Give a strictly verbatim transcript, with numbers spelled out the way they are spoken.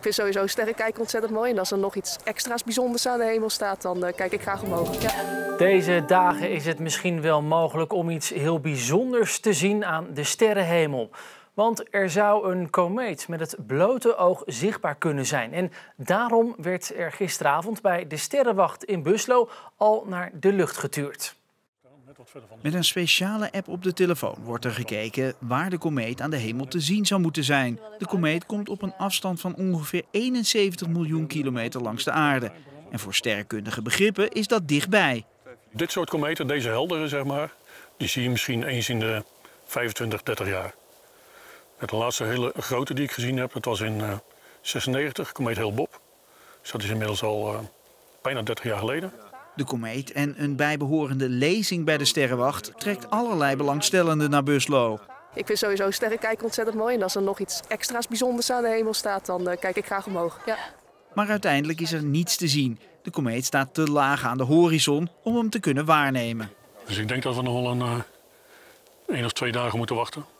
Ik vind sowieso sterrenkijken ontzettend mooi. En als er nog iets extra's bijzonders aan de hemel staat, dan uh, kijk ik graag omhoog. Ja. Deze dagen is het misschien wel mogelijk om iets heel bijzonders te zien aan de sterrenhemel. Want er zou een komeet met het blote oog zichtbaar kunnen zijn. En daarom werd er gisteravond bij de Sterrenwacht in Buslo al naar de lucht getuurd. Met een speciale app op de telefoon wordt er gekeken waar de komeet aan de hemel te zien zou moeten zijn. De komeet komt op een afstand van ongeveer eenenzeventig miljoen kilometer langs de aarde. En voor sterrenkundige begrippen is dat dichtbij. Dit soort kometen, deze heldere zeg maar, die zie je misschien eens in de vijfentwintig, dertig jaar. De laatste hele grote die ik gezien heb, dat was in negentien zesennegentig, komeet Hale-Bopp. Dus dat is inmiddels al uh, bijna dertig jaar geleden. De komeet en een bijbehorende lezing bij de Sterrenwacht trekt allerlei belangstellenden naar Buslo. Ik vind sowieso sterrenkijken ontzettend mooi. En als er nog iets extra's bijzonders aan de hemel staat, dan uh, kijk ik graag omhoog. Ja. Maar uiteindelijk is er niets te zien. De komeet staat te laag aan de horizon om hem te kunnen waarnemen. Dus ik denk dat we nog wel een, uh, een of twee dagen moeten wachten.